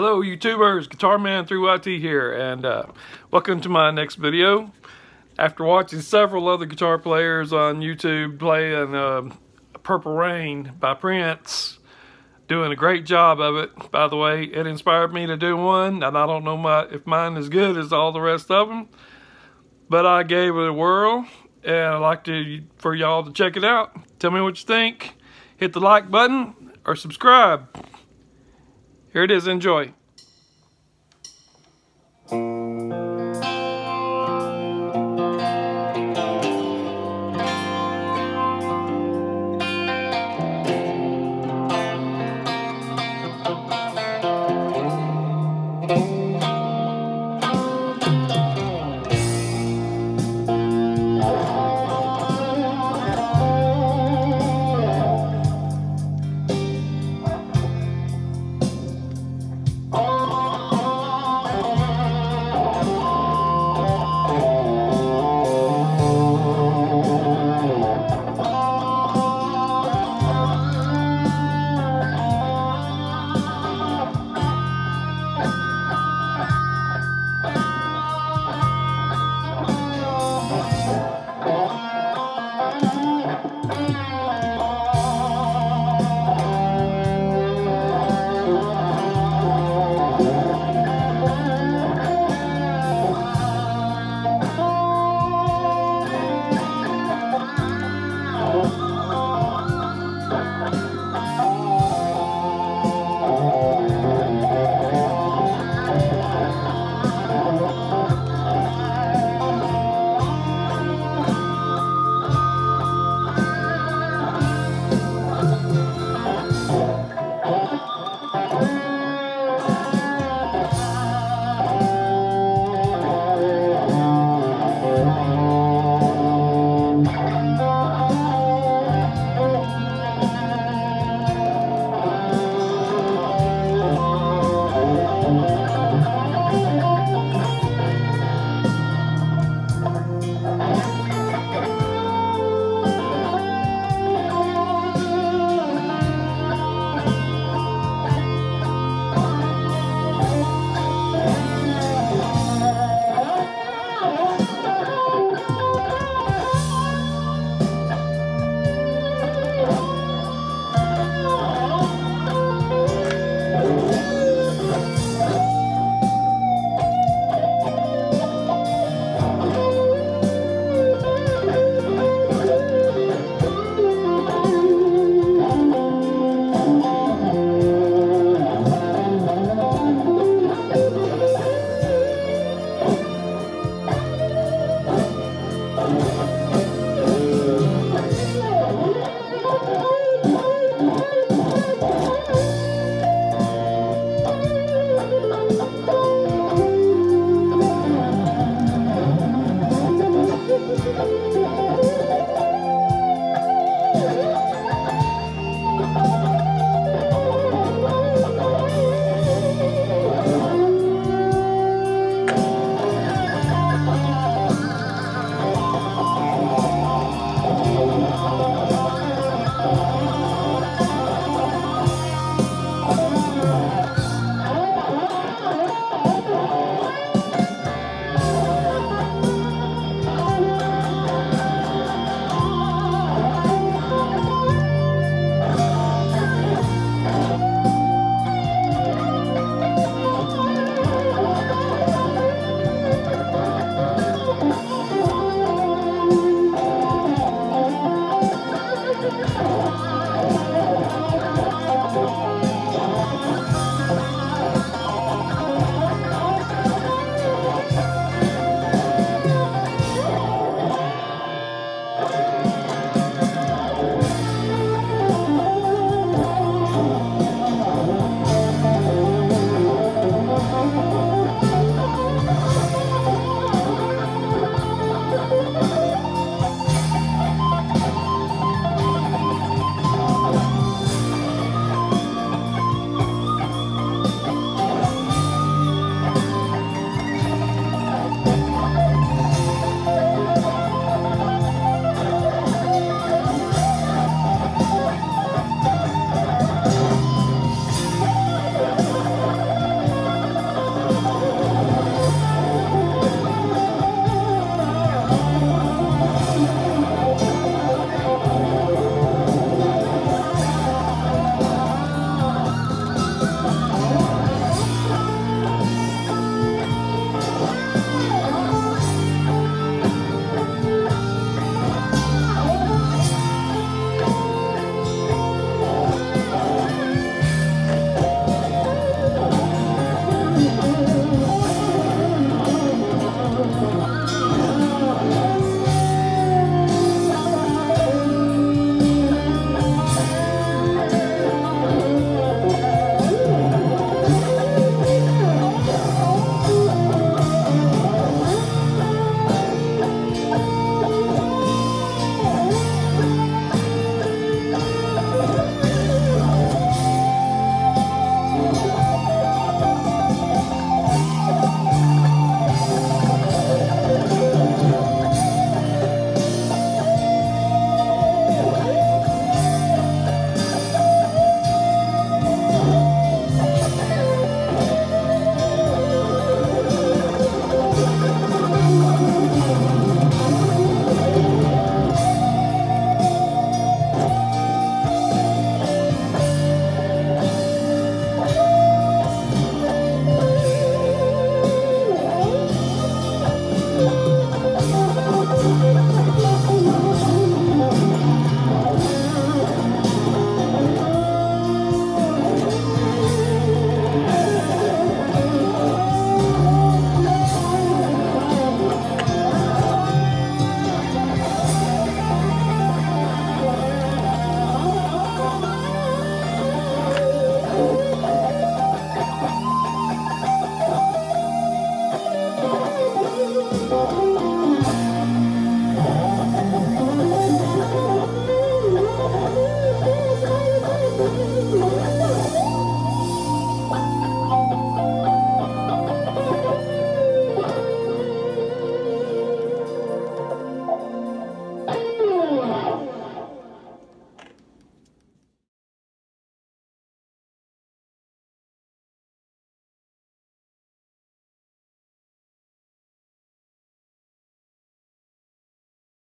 Hello YouTubers, Guitar Man 3YT here, and welcome to my next video. After watching several other guitar players on YouTube playing Purple Rain by Prince, doing a great job of it, by the way, it inspired me to do one, and I don't know if mine is good as all the rest of them, but I gave it a whirl, and I'd like for y'all to check it out. Tell me what you think. Hit the like button or subscribe. Here it is, enjoy.